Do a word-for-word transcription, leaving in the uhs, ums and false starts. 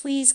Please